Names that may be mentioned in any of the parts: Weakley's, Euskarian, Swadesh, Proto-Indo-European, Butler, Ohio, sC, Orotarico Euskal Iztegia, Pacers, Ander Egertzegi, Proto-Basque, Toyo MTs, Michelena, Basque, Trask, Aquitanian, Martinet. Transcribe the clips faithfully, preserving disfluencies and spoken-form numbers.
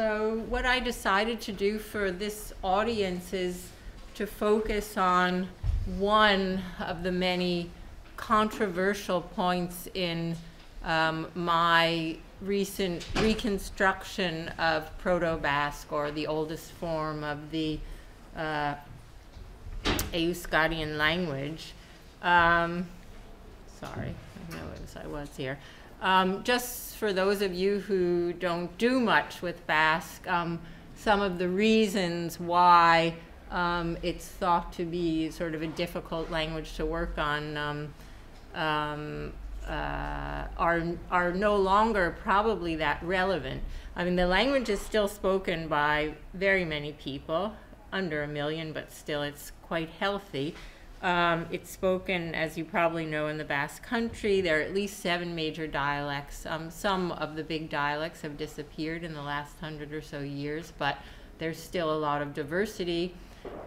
So what I decided to do for this audience is to focus on one of the many controversial points in um, my recent reconstruction of Proto-Basque, or the oldest form of the uh, Euskarian language. Um, sorry, I noticed I was here. Um, just for those of you who don't do much with Basque, um, some of the reasons why um, it's thought to be sort of a difficult language to work on um, um, uh, are, are no longer probably that relevant. I mean, the language is still spoken by very many people, under a million, but still it's quite healthy. Um, it's spoken, as you probably know, in the Basque country. There are at least seven major dialects. Um, some of the big dialects have disappeared in the last hundred or so years, but there's still a lot of diversity.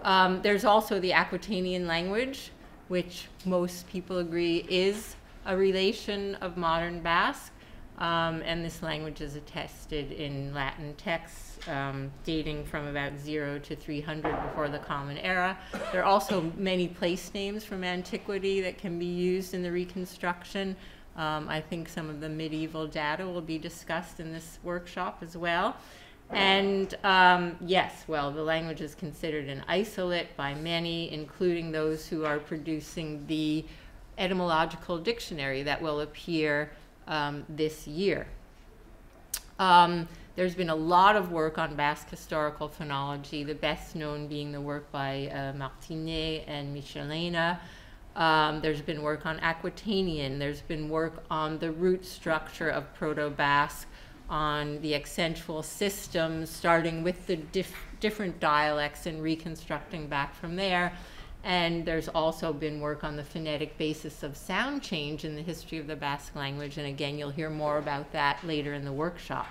Um, there's also the Aquitanian language, which most people agree is a relation of modern Basque, um, and this language is attested in Latin texts Um, dating from about zero to three hundred before the Common Era. There are also many place names from antiquity that can be used in the reconstruction. Um, I think some of the medieval data will be discussed in this workshop as well. And um, yes, well, the language is considered an isolate by many, including those who are producing the etymological dictionary that will appear um, this year. Um, There's been a lot of work on Basque historical phonology, the best known being the work by uh, Martinet and Michelena. Um, there's been work on Aquitanian. There's been work on the root structure of Proto-Basque, on the accentual system, starting with the dif different dialects and reconstructing back from there. And there's also been work on the phonetic basis of sound change in the history of the Basque language. And again, you'll hear more about that later in the workshop.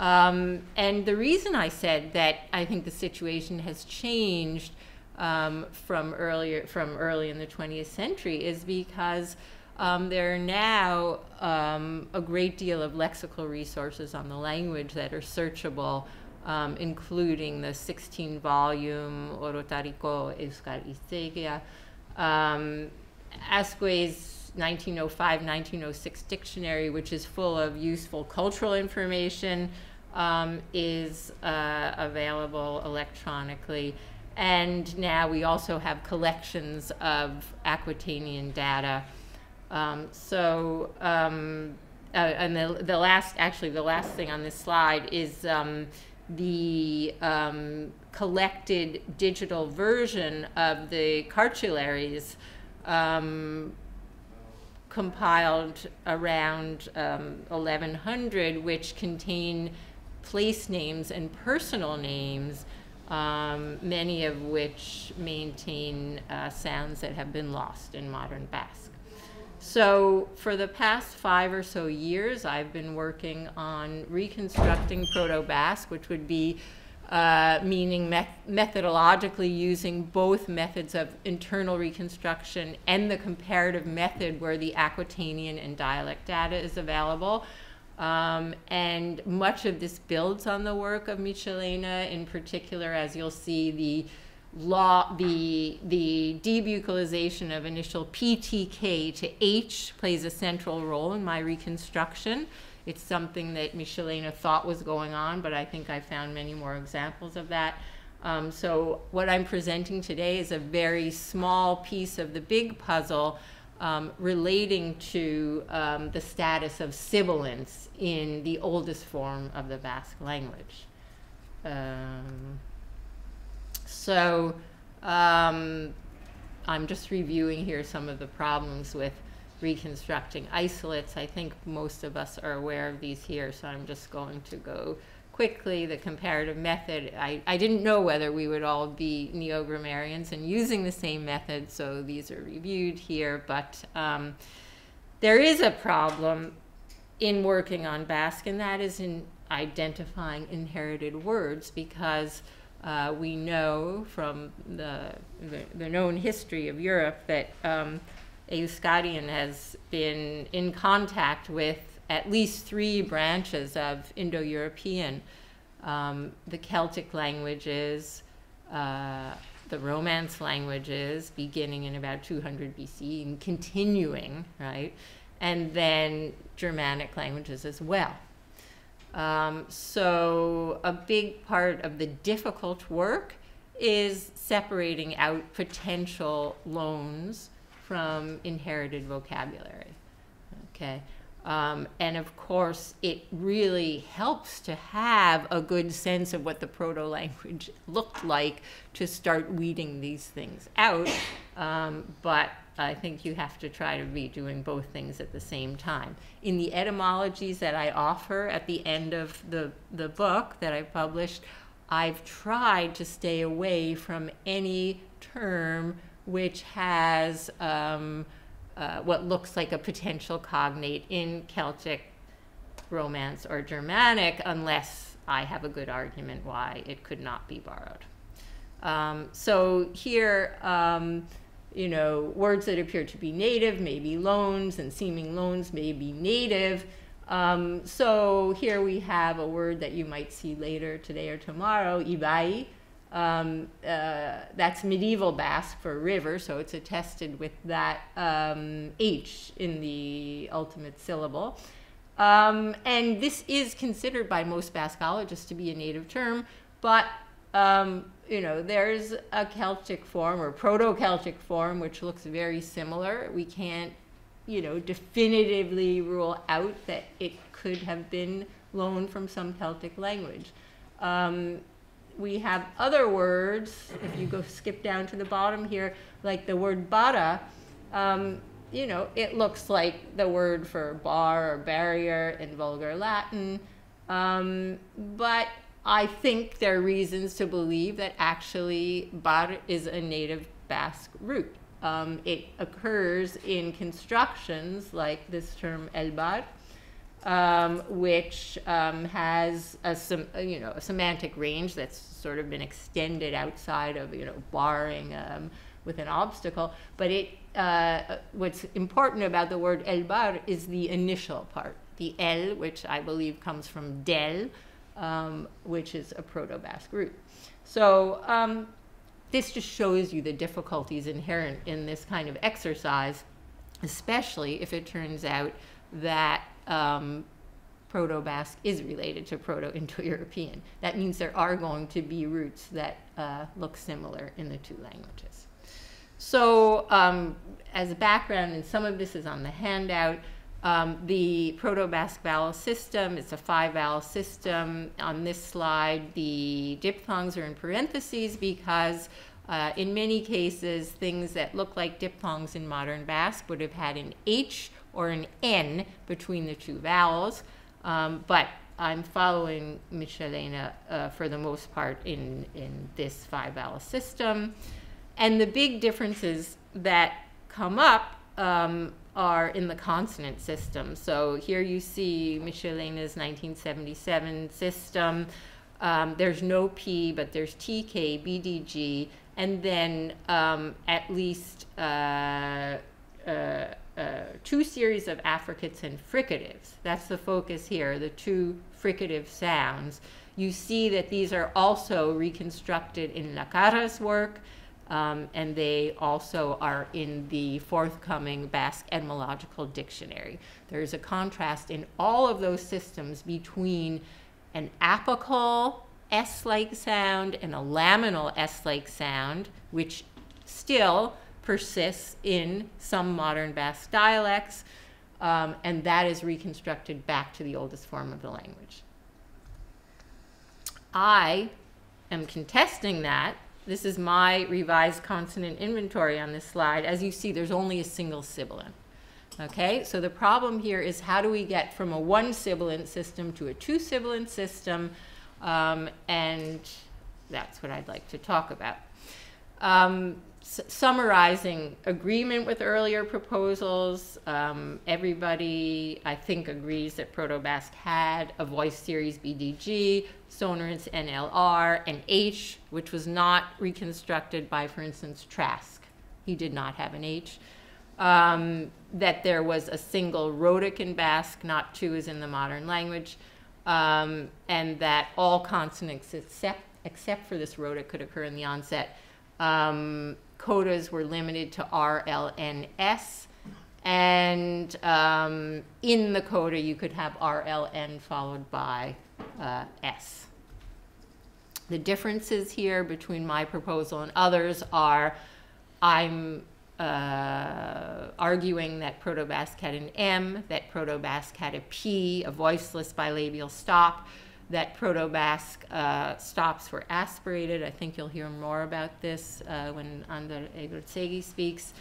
Um, and the reason I said that I think the situation has changed um, from earlier, from early in the twentieth century is because um, there are now um, a great deal of lexical resources on the language that are searchable, um, including the sixteen volume Orotarico Euskal Iztegia, um, Asque's nineteen oh five nineteen oh six dictionary, which is full of useful cultural information, um, is uh, available electronically. And now we also have collections of Aquitanian data. Um, so, um, uh, and the, the last, actually the last thing on this slide is um, the um, collected digital version of the cartularies um, compiled around um, eleven hundred, which contain place names and personal names, um, many of which maintain uh, sounds that have been lost in modern Basque. So for the past five or so years, I've been working on reconstructing Proto-Basque, which would be Uh, meaning met methodologically using both methods of internal reconstruction and the comparative method where the Aquitanian and dialect data is available. Um, and much of this builds on the work of Michelena, in particular, as you'll see, the, law, the, the debuccalization of initial P T K to H plays a central role in my reconstruction. It's something that Michelena thought was going on, but I think I found many more examples of that. Um, so what I'm presenting today is a very small piece of the big puzzle um, relating to um, the status of sibilants in the oldest form of the Basque language. Um, so um, I'm just reviewing here some of the problems with reconstructing isolates. I think most of us are aware of these here, so I'm just going to go quickly. The comparative method, I, I didn't know whether we would all be neo-grammarians and using the same method, so these are reviewed here, but um, there is a problem in working on Basque, and that is in identifying inherited words, because uh, we know from the, the, the known history of Europe that um, Euskarian has been in contact with at least three branches of Indo-European um, the Celtic languages, uh, the Romance languages, beginning in about two hundred B C and continuing, right? And then Germanic languages as well. Um, so a big part of the difficult work is separating out potential loans from inherited vocabulary, okay? Um, and of course, it really helps to have a good sense of what the proto-language looked like to start weeding these things out. Um, but I think you have to try to be doing both things at the same time. In the etymologies that I offer at the end of the, the book that I published, I've tried to stay away from any term which has um, Uh, what looks like a potential cognate in Celtic, Romance, or Germanic, unless I have a good argument why it could not be borrowed. Um, so here, um, you know, words that appear to be native may be loans, and seeming loans may be native. Um, so here we have a word that you might see later today or tomorrow, ibai. Um, uh, that's medieval Basque for river, so it's attested with that um, H in the ultimate syllable. Um, and this is considered by most Bascologists to be a native term, but um, you know, there's a Celtic form or Proto-Celtic form which looks very similar. We can't, you know, definitively rule out that it could have been loaned from some Celtic language. Um, We have other words, if you go skip down to the bottom here, like the word bara, um, you know, it looks like the word for bar or barrier in Vulgar Latin, um, but I think there are reasons to believe that actually bar is a native Basque root. Um, it occurs in constructions like this term el bar, Um, which um, has a sem you know a semantic range that's sort of been extended outside of you know barring um, with an obstacle. But it uh, what's important about the word el bar is the initial part, the el, which I believe comes from del, um, which is a Proto-Basque root. So um, this just shows you the difficulties inherent in this kind of exercise, especially if it turns out that Um, Proto-Basque is related to Proto-Indo-European. That means there are going to be roots that uh, look similar in the two languages. So um, as a background, and some of this is on the handout, um, the Proto-Basque vowel system, it's a five vowel system. On this slide, the diphthongs are in parentheses because uh, in many cases, things that look like diphthongs in modern Basque would have had an H or an N between the two vowels, um, but I'm following Michelena uh, for the most part in, in this five vowel system. And the big differences that come up um, are in the consonant system. So here you see Michelena's nineteen seventy-seven system. Um, there's no P, but there's T K, B D G, and then um, at least uh, uh, Uh, two series of affricates and fricatives. That's the focus here, the two fricative sounds. You see that these are also reconstructed in Lacara's work, um, and they also are in the forthcoming Basque Etymological Dictionary. There's a contrast in all of those systems between an apical S-like sound and a laminal S-like sound, which still persists in some modern Basque dialects, um, and that is reconstructed back to the oldest form of the language. I am contesting that. This is my revised consonant inventory on this slide. As you see, there's only a single sibilant. Okay, so the problem here is how do we get from a one sibilant system to a two sibilant system, um, and that's what I'd like to talk about. Um, Summarizing agreement with earlier proposals, um, everybody, I think, agrees that Proto-Basque had a voice series B D G, sonorants N L R, and H, which was not reconstructed by, for instance, Trask. He did not have an H. Um, that there was a single rhotic in Basque, not two as in the modern language. um, and that all consonants except, except for this rota could occur in the onset. Um, codas were limited to R, L, N, S, and um, in the coda you could have R, L, N followed by uh, S. The differences here between my proposal and others are I'm uh, arguing that Proto-Basque had an M, that Proto-Basque had a P, a voiceless bilabial stop, that Proto-Basque uh, stops were aspirated. I think you'll hear more about this uh, when Ander Egertzegi speaks.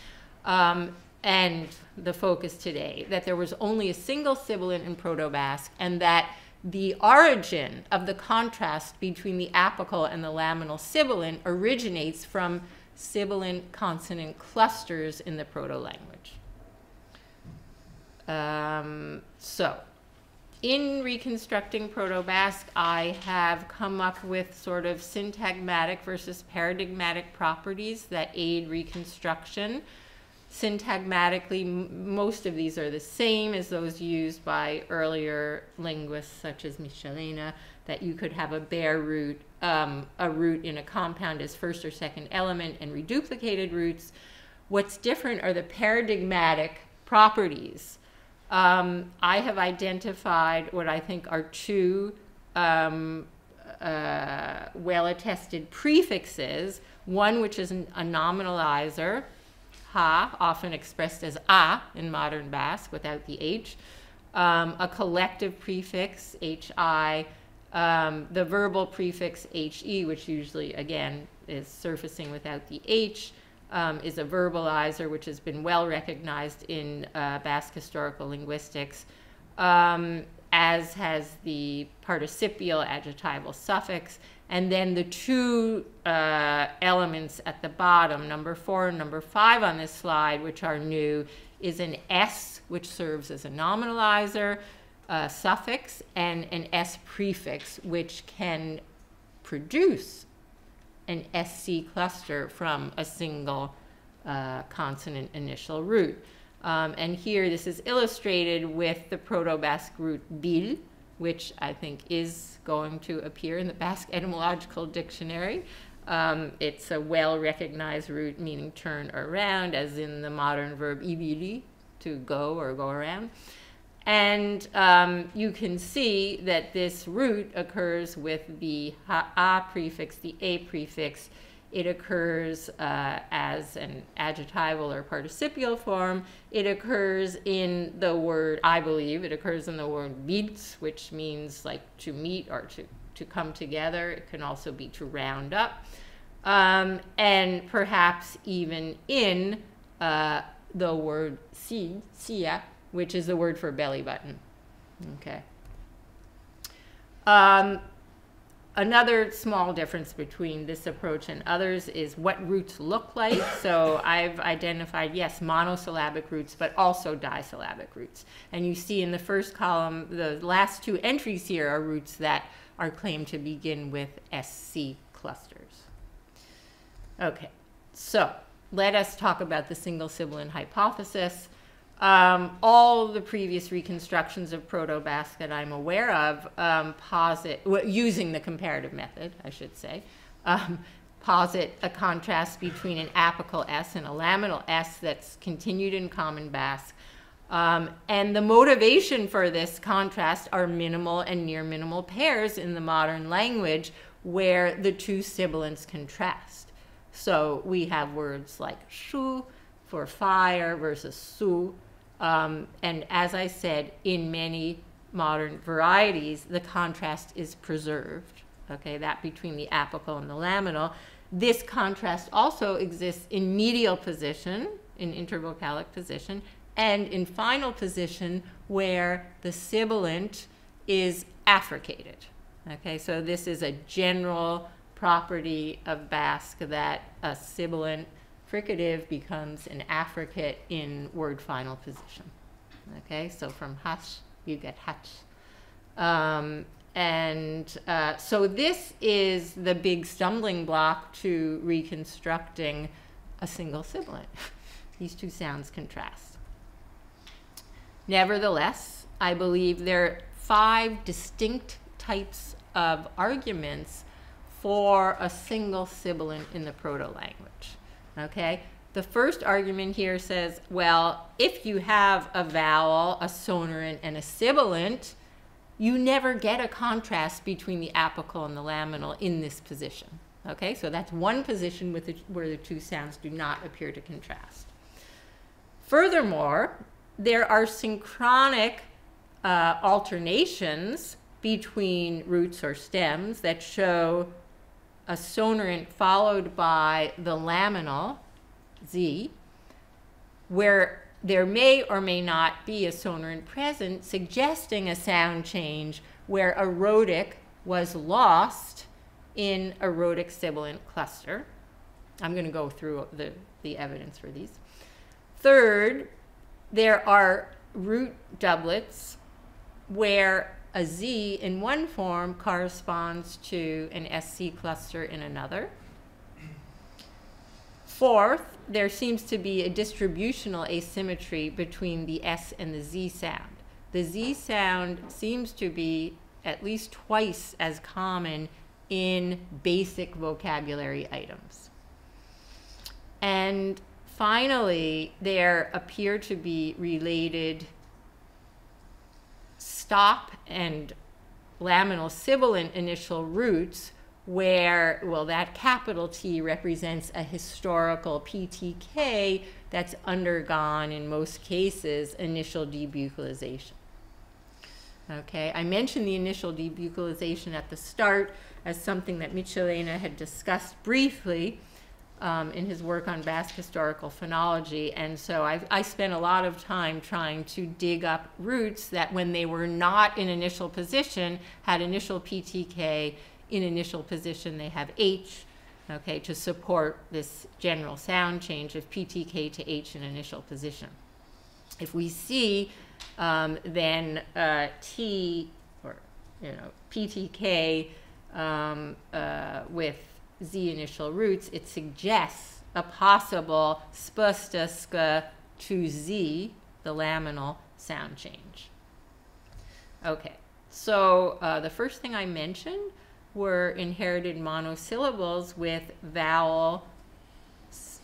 Um, and the focus today, that there was only a single sibilant in Proto-Basque, and that the origin of the contrast between the apical and the laminal sibilant originates from sibilant consonant clusters in the proto-language. Um, so, in reconstructing Proto-Basque, I have come up with sort of syntagmatic versus paradigmatic properties that aid reconstruction. Syntagmatically, m most of these are the same as those used by earlier linguists such as Michelena, that you could have a bare root, um, a root in a compound as first or second element, and reduplicated roots. What's different are the paradigmatic properties. Um, I have identified what I think are two um, uh, well-attested prefixes, one which is an, a nominalizer, ha, often expressed as a in modern Basque without the h, um, a collective prefix, hi, um, the verbal prefix he, which usually, again, is surfacing without the h, um, is a verbalizer, which has been well recognized in uh, Basque historical linguistics, um, as has the participial adjectival suffix. And then the two uh, elements at the bottom, number four and number five on this slide, which are new, is an S, which serves as a nominalizer, uh, suffix, and an S prefix, which can produce an S C cluster from a single uh, consonant initial root. Um, and here this is illustrated with the Proto-Basque root bil, which I think is going to appear in the Basque Etymological Dictionary. Um, it's a well-recognized root meaning turn around, as in the modern verb ibili, to go or go around. And um, you can see that this root occurs with the ha-a prefix, the a prefix. It occurs uh, as an adjectival or participial form. It occurs in the word, I believe, it occurs in the word bitz, which means like to meet or to, to come together. It can also be to round up. Um, and perhaps even in uh, the word si, sia, which is the word for belly button. Okay. Um, Another small difference between this approach and others is what roots look like. So I've identified, yes, monosyllabic roots, but also disyllabic roots. And you see in the first column, the last two entries here are roots that are claimed to begin with S C clusters. Okay, so let us talk about the single sibilant hypothesis. Um, all the previous reconstructions of Proto-Basque that I'm aware of um, posit, well, using the comparative method, I should say, um, posit a contrast between an apical S and a laminal S that's continued in Common Basque. Um, and the motivation for this contrast are minimal and near minimal pairs in the modern language where the two sibilants contrast. So we have words like shu for fire versus su. Um, and as I said, in many modern varieties, the contrast is preserved, okay, that between the apical and the laminal. This contrast also exists in medial position, in intervocalic position, and in final position where the sibilant is affricated, okay? So this is a general property of Basque, that a sibilant fricative becomes an affricate in word final position. Okay, so from hash, you get hatch. Um, and uh, so this is the big stumbling block to reconstructing a single sibilant. These two sounds contrast. Nevertheless, I believe there five distinct types of arguments for a single sibilant in the proto-language, okay? The first argument here says, well, if you have a vowel, a sonorant, and a sibilant, you never get a contrast between the apical and the laminal in this position, okay? So that's one position with the, where the two sounds do not appear to contrast. Furthermore, there are synchronic uh, alternations between roots or stems that show a sonorant followed by the laminal, Z, where there may or may not be a sonorant present, suggesting a sound change where a rhotic was lost in a rhotic sibilant cluster. I'm going to go through the, the evidence for these. Third, there are root doublets where a Z in one form corresponds to an S C cluster in another. Fourth, there seems to be a distributional asymmetry between the S and the Z sound. The Z sound seems to be at least twice as common in basic vocabulary items. And finally, there appear to be related stop and laminal sibilant initial roots where, well, that capital T represents a historical P T K that's undergone, in most cases, initial debuccalization. Okay, I mentioned the initial debuccalization at the start as something that Michelena had discussed briefly um, in his work on Basque historical phonology, and so I've, I spent a lot of time trying to dig up roots that, when they were not in initial position, had initial P T K. In initial position, they have H, okay, to support this general sound change of P T K to H in initial position. If we see um, then uh, T, or, you know, P T K um, uh, with Z initial roots, it suggests a possible spustaska to Z, the laminal sound change. Okay, so uh, the first thing I mentioned were inherited monosyllables with vowel,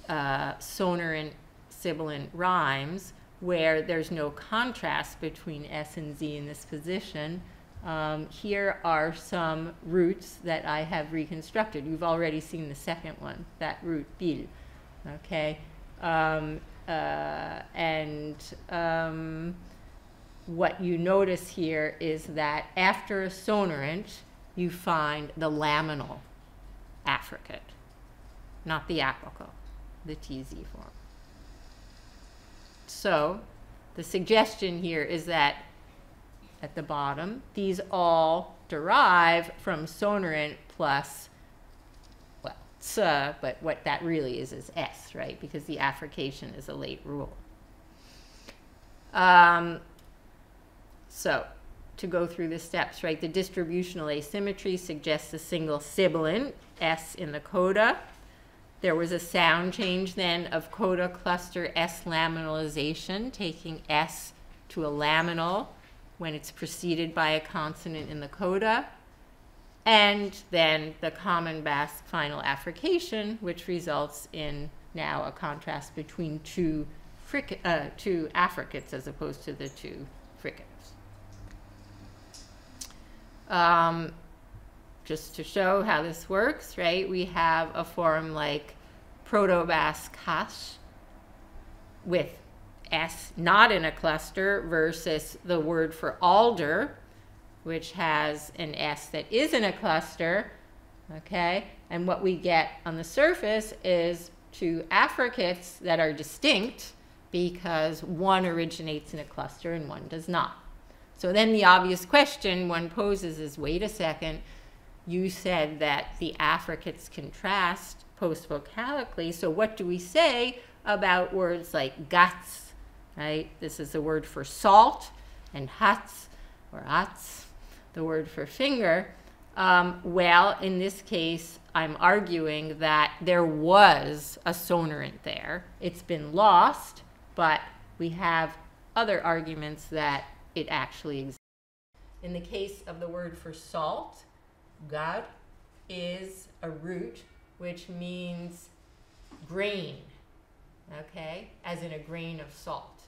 uh, sonorant, sibilant rhymes, where there's no contrast between S and Z in this position. Um, here are some roots that I have reconstructed. You've already seen the second one, that root, bil, okay? Um, uh, and um, what you notice here is that after a sonorant, you find the laminal affricate, not the apical, the T Z form. So the suggestion here is that at the bottom, these all derive from sonorant plus, well, ts, but what that really is is S, right? Because the affrication is a late rule. Um, so. To go through the steps, right? The distributional asymmetry suggests a single sibilant, S in the coda. There was a sound change then of coda cluster S laminalization, taking S to a laminal when it's preceded by a consonant in the coda. And then the common Basque final affrication, which results in now a contrast between two, fric uh, two affricates as opposed to the two fricates. Um, just to show how this works, right? We have a form like Proto-Basque hash with S not in a cluster versus the word for alder, which has an S that is in a cluster, okay? And what we get on the surface is two affricates that are distinct because one originates in a cluster and one does not. So then the obvious question one poses is, wait a second, you said that the affricates contrast post-vocalically, so what do we say about words like guts, right? This is the word for salt, and hats, or ats, the word for finger. Um, well, in this case, I'm arguing that there was a sonorant there. It's been lost, but we have other arguments that it actually exists. In the case of the word for salt, gar is a root which means grain, okay, as in a grain of salt.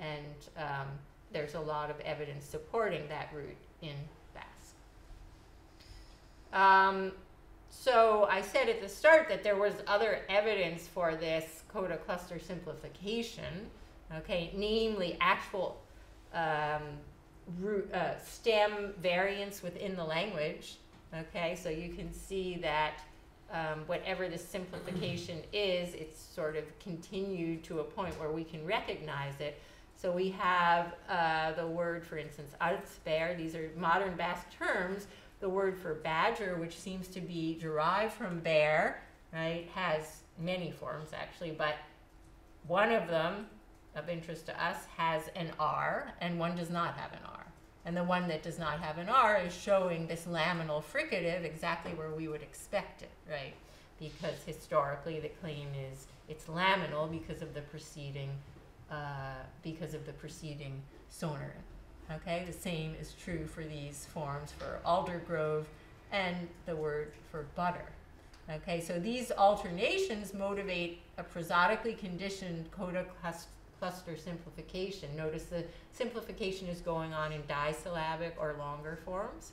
And um, there's a lot of evidence supporting that root in Basque. Um, so I said at the start that there was other evidence for this coda cluster simplification, okay, namely actual um, root, uh, stem variants within the language, okay, so you can see that Um, whatever the simplification is, it's sort of continued to a point where we can recognize it. So we have uh, the word, for instance, altzbear. These are modern Basque terms. The word for badger, which seems to be derived from bear, right, has many forms actually, but one of them of interest to us has an R, and one does not have an R. And the one that does not have an R is showing this laminal fricative exactly where we would expect it, right? Because historically the claim is it's laminal because of the preceding, uh, because of the preceding sonorant. Okay, the same is true for these forms for aldergrove and the word for butter. Okay, so these alternations motivate a prosodically conditioned coda cluster cluster simplification. Notice the simplification is going on in disyllabic or longer forms.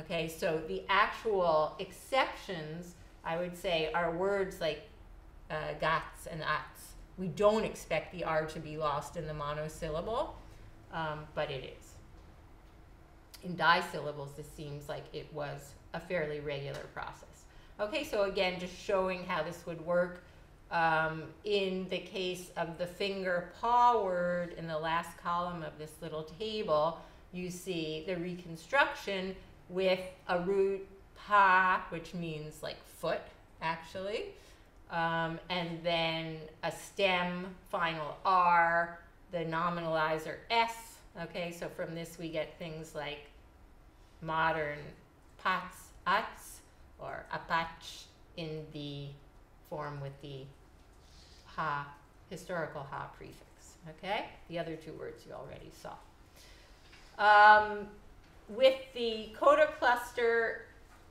Okay, so the actual exceptions, I would say, are words like uh, gats and ats. We don't expect the R to be lost in the monosyllable, um, but it is. In disyllables, this seems like it was a fairly regular process. Okay, so again, just showing how this would work. Um, in the case of the finger paw word in the last column of this little table, you see the reconstruction with a root pa, which means like foot actually, um, and then a stem final R, the nominalizer S. Okay, so from this we get things like modern pats, ats, or apach in the form with the ha, historical ha prefix, okay? The other two words you already saw. Um, with the coda cluster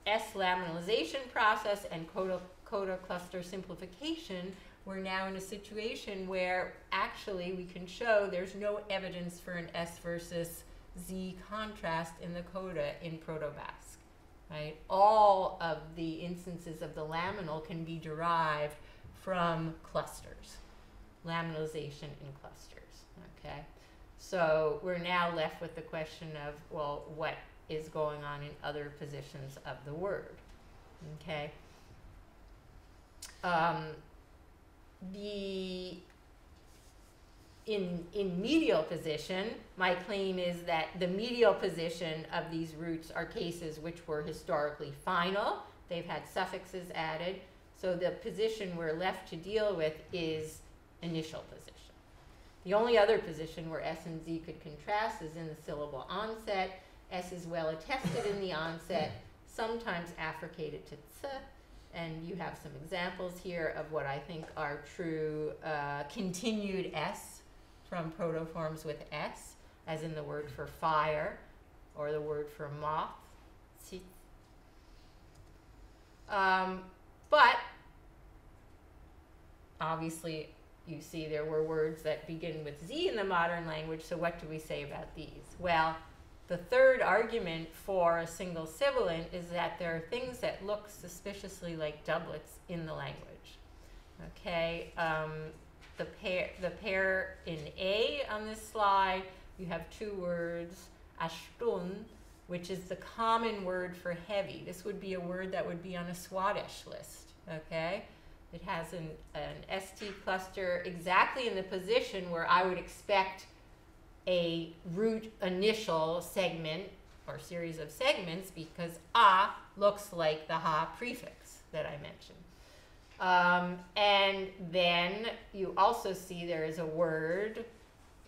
S laminalization process and coda, coda cluster simplification, we're now in a situation where actually we can show there's no evidence for an S versus Z contrast in the coda in Proto-Basque. Right? All of the instances of the laminal can be derived from clusters, laminalization in clusters, okay? So we're now left with the question of, well, what is going on in other positions of the word, okay? Um, the, in, in medial position, my claim is that the medial position of these roots are cases which were historically final. They've had suffixes added. So the position we're left to deal with is initial position. The only other position where S and Z could contrast is in the syllable onset. S is well attested in the onset, sometimes affricated to ts. And you have some examples here of what I think are true uh, continued S from protoforms with S, as in the word for fire or the word for moth, tsi. Um, But, obviously, you see there were words that begin with Z in the modern language, so what do we say about these? Well, the third argument for a single sibilant is that there are things that look suspiciously like doublets in the language. Okay, um, the, pair, the pair in A on this slide, you have two words, ashtun, which is the common word for heavy. This would be a word that would be on a Swadesh list, okay? It has an, an S T cluster exactly in the position where I would expect a root initial segment or series of segments because a looks like the ha prefix that I mentioned. Um, and then you also see there is a word,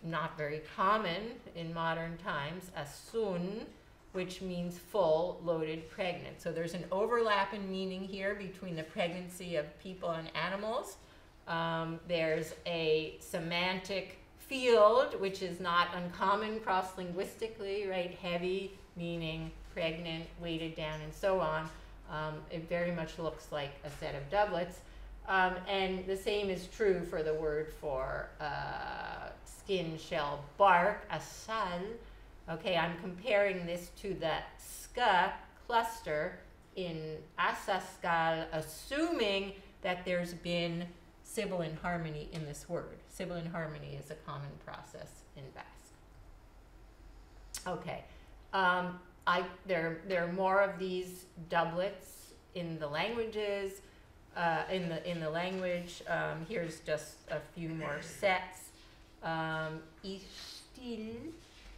not very common in modern times, a sun, which means full, loaded, pregnant. So there's an overlap in meaning here between the pregnancy of people and animals. Um, there's a semantic field, which is not uncommon cross-linguistically, right? Heavy meaning pregnant, weighted down, and so on. Um, it very much looks like a set of doublets. Um, and the same is true for the word for uh, skin, shell, bark, asal. Okay, I'm comparing this to the ska cluster in asaskal, assuming that there's been sibilant harmony in this word. Sibilant harmony is a common process in Basque. Okay, um, I, there, there are more of these doublets in the languages. Uh, in the in the language, um, here's just a few more sets. Um, Istil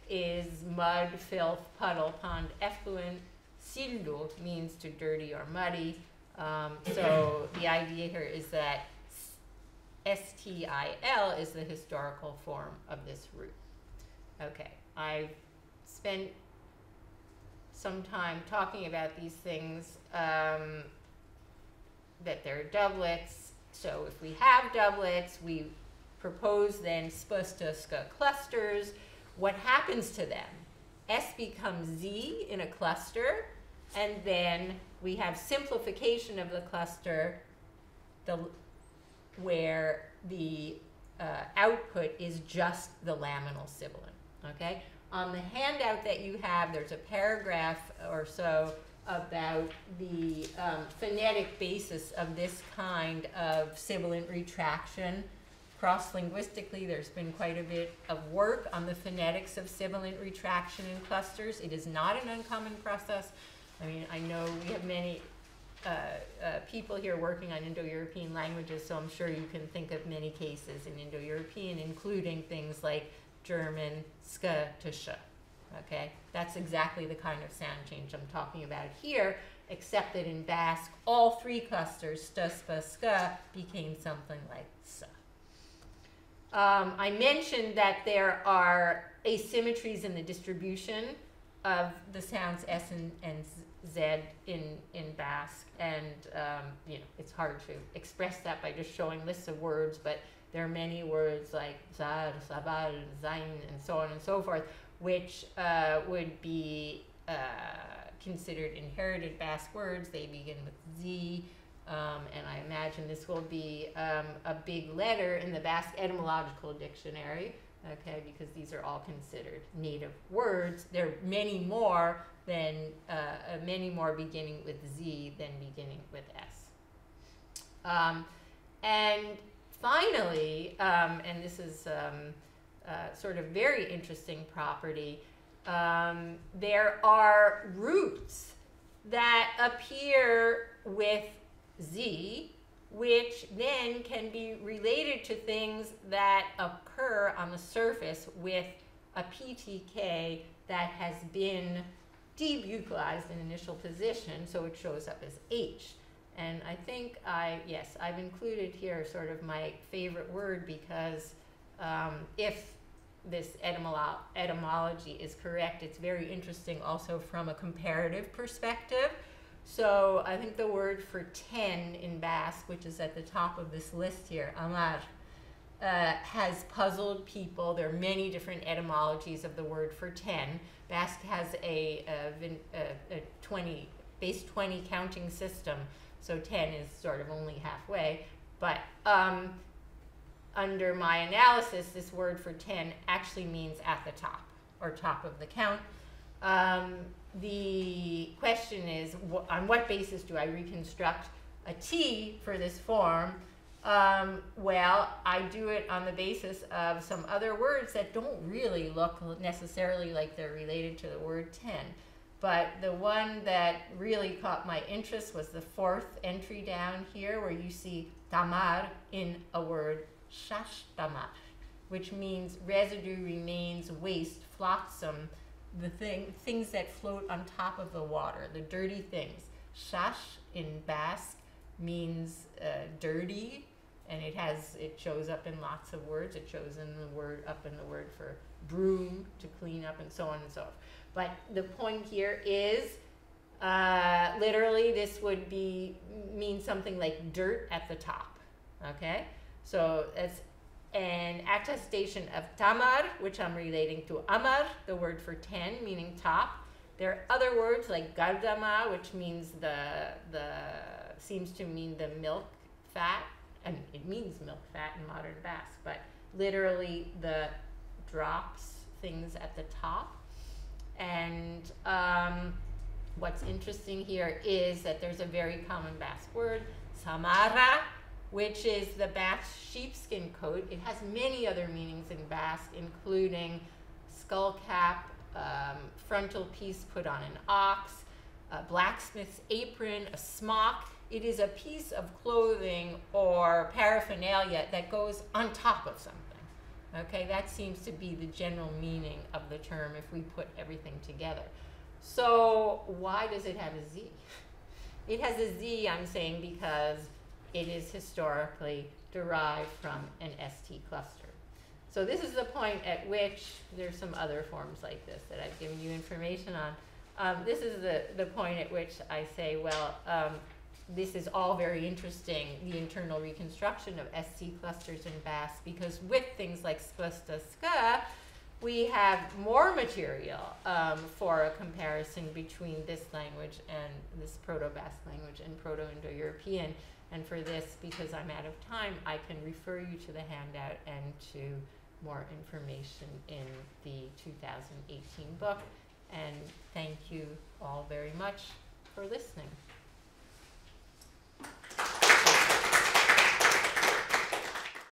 is mud, filth, puddle, pond, effluent. Sildu means to dirty or muddy. Um, so the idea here is that S T I L is the historical form of this root. Okay, I've spent some time talking about these things. Um, that there are doublets. So if we have doublets, we propose then spustoska clusters. What happens to them? S becomes Z in a cluster, and then we have simplification of the cluster the, where the uh, output is just the laminal sibilant, okay? On the handout that you have, there's a paragraph or so about the um, phonetic basis of this kind of sibilant retraction. Cross-linguistically, there's been quite a bit of work on the phonetics of sibilant retraction in clusters. It is not an uncommon process. I mean, I know we have many uh, uh, people here working on Indo-European languages, so I'm sure you can think of many cases in Indo-European, including things like German, ska to sh. Okay, that's exactly the kind of sound change I'm talking about here, except that in Basque, all three clusters, staspa, ska, became something like sa. Um, I mentioned that there are asymmetries in the distribution of the sounds S and, and Z in, in Basque, and um, you know, it's hard to express that by just showing lists of words, but there are many words like zar, sabal, zain, and so on and so forth, which uh, would be uh, considered inherited Basque words. They begin with Z, um, and I imagine this will be um, a big letter in the Basque etymological dictionary, okay, because these are all considered native words. There are many more than, uh, many more beginning with Z than beginning with S. Um, and finally, um, and this is, um, Uh, sort of very interesting property. Um, there are roots that appear with Z, which then can be related to things that occur on the surface with a P T K that has been debucalized in initial position, so it shows up as H. And I think I, yes, I've included here sort of my favorite word because Um, if this etymolo etymology is correct, it's very interesting also from a comparative perspective. So I think the word for ten in Basque, which is at the top of this list here, amar, uh, has puzzled people. There are many different etymologies of the word for ten. Basque has a, a, a, a twenty, base twenty counting system, so ten is sort of only halfway. But um, under my analysis, this word for ten actually means at the top, or top of the count. Um, the question is, wh on what basis do I reconstruct a T for this form? Um, well, I do it on the basis of some other words that don't really look necessarily like they're related to the word ten. But the one that really caught my interest was the fourth entry down here, where you see tamar in a word, shashtama, which means residue, remains, waste, flotsam, the thing, things that float on top of the water, the dirty things. Shash in Basque means uh, dirty, and it has, it shows up in lots of words. It shows in the word, up in the word for broom, to clean up, and so on and so forth. But the point here is, uh, literally, this would be, mean something like dirt at the top, okay? So it's an attestation of tamar, which I'm relating to amar, the word for ten, meaning top. There are other words like gardama, which means the, the, seems to mean the milk fat. I mean, it means milk fat in modern Basque, but literally the drops, things at the top. And um, what's interesting here is that there's a very common Basque word, samarra, which is the Basque sheepskin coat. It has many other meanings in Basque, including skull cap, um, frontal piece put on an ox, a blacksmith's apron, a smock. It is a piece of clothing or paraphernalia that goes on top of something. Okay, that seems to be the general meaning of the term if we put everything together. So why does it have a Z? It has a Z, I'm saying, because it is historically derived from an S T cluster. So this is the point at which, there's some other forms like this that I've given you information on. Um, this is the, the point at which I say, well, um, this is all very interesting, the internal reconstruction of S T clusters in Basque, because with things like sklastaska, we have more material um, for a comparison between this language and this Proto-Basque language and Proto-Indo-European. And for this, because I'm out of time, I can refer you to the handout and to more information in the two thousand eighteen book. And thank you all very much for listening.